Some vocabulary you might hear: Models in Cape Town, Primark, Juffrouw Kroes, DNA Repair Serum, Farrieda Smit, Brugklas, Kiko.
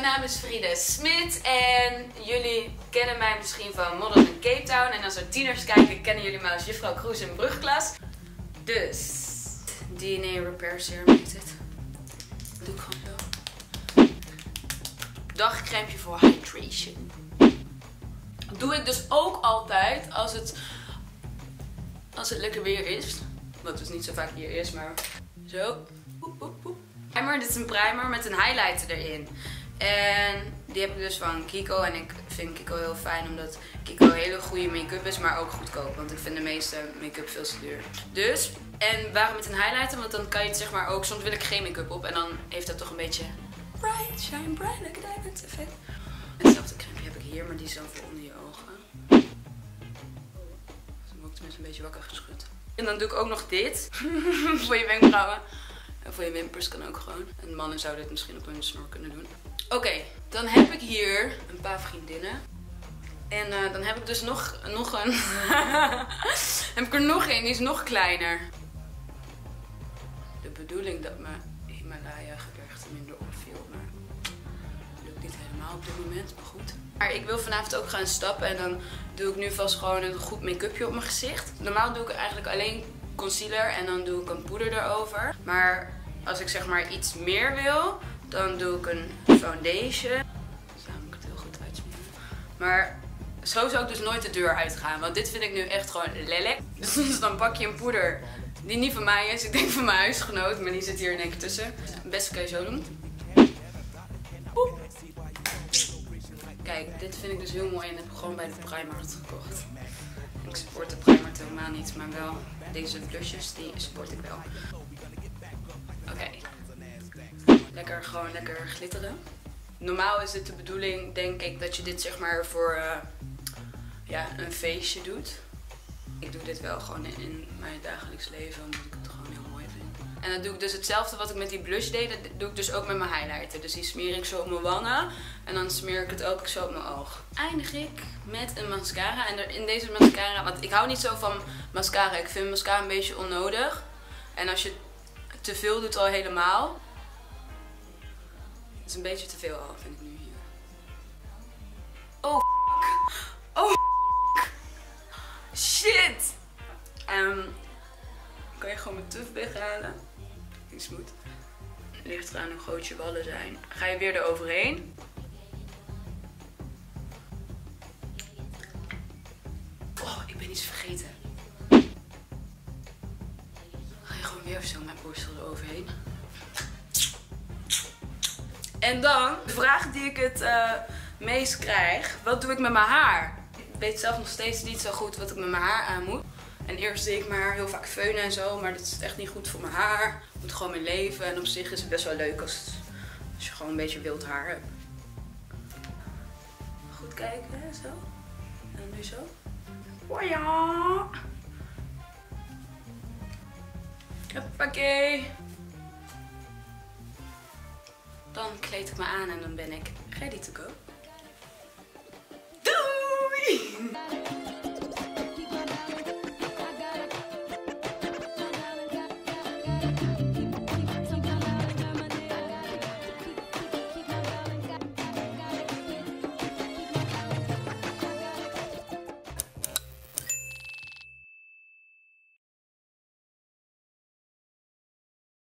mijn naam is Farrieda Smit en jullie kennen mij misschien van Models in Cape Town. En als er tieners kijken, kennen jullie mij als juffrouw Kroes in Brugklas. Dus, DNA Repair Serum heet het. Doe ik gewoon zo. Dagcrème voor hydration. Doe ik dus ook altijd als het lekker weer is. Wat dus niet zo vaak hier is, maar zo. Oep, oep, oep. Primer, dit is een primer met een highlighter erin. En die heb ik dus van Kiko. En ik vind Kiko heel fijn omdat Kiko een hele goede make-up is, maar ook goedkoop. Want ik vind de meeste make-up veel te duur. Dus, en waarom met een highlighter? Want dan kan je het zeg maar ook, soms wil ik geen make-up op. En dan heeft dat toch een beetje bright, shine bright, like a diamond effect. Hetzelfde crème heb ik hier, maar die is dan voor onder je ogen. Dus dan word ik tenminste een beetje wakker geschud. En dan doe ik ook nog dit. Voor je wenkbrauwen. En voor je wimpers kan ook gewoon. En mannen zouden dit misschien op hun snor kunnen doen. Oké, dan heb ik hier een paar vriendinnen. En dan heb ik dus nog een. Heb ik er nog een, die is nog kleiner. De bedoeling dat mijn Himalaya gebergte minder opviel. Maar dat lukt niet helemaal op dit moment, maar goed. Maar ik wil vanavond ook gaan stappen en dan doe ik nu vast gewoon een goed make-upje op mijn gezicht. Normaal doe ik eigenlijk alleen concealer en dan doe ik een poeder erover. Maar als ik zeg maar iets meer wil, dan doe ik een foundation. Zo moet ik het heel goed uitsmeren. Maar zo zou ik dus nooit de deur uitgaan, want dit vind ik nu echt gewoon lelijk. Dus dan pak je een poeder die niet van mij is. Ik denk van mijn huisgenoot, maar die zit hier in één keer tussen. Beste kun je zo doen. Boep. Kijk, dit vind ik dus heel mooi en heb ik gewoon bij de Primark gekocht. Ik support de Primark helemaal niet, maar wel deze blushes, die support ik wel. Oké. Lekker, gewoon lekker glitteren. Normaal is het de bedoeling, denk ik, dat je dit zeg maar voor ja, een feestje doet. Ik doe dit wel gewoon in mijn dagelijks leven, omdat ik het gewoon heel mooi vind. En dan doe ik dus hetzelfde wat ik met die blush deed, dat doe ik dus ook met mijn highlighter. Dus die smeer ik zo op mijn wangen en dan smeer ik het ook zo op mijn oog. Eindig ik met een mascara. En in deze mascara, want ik hou niet zo van mascara. Ik vind mascara een beetje onnodig. En als je te veel doet al helemaal. Het is een beetje te veel al, vind ik nu hier. Oh, f**k. Oh, f**k. Shit. Kan je gewoon mijn tuf weghalen? Is goed. Ligt eraan hoe groot je wallen zijn. Ga je weer eroverheen. Oh, ik ben iets vergeten. Ga je gewoon weer zo mijn borstel eroverheen. En dan, de vraag die ik het meest krijg. Wat doe ik met mijn haar? Ik weet zelf nog steeds niet zo goed wat ik met mijn haar aan moet. En eerst deed ik mijn haar heel vaak feunen en zo. Maar dat is echt niet goed voor mijn haar. Ik moet gewoon mee leven. En op zich is het best wel leuk als je gewoon een beetje wild haar hebt. Goed kijken, hè? Zo. En nu zo. Hoi-ja! Hoppakee! Dan kleed ik me aan en dan ben ik ready to go. Doei!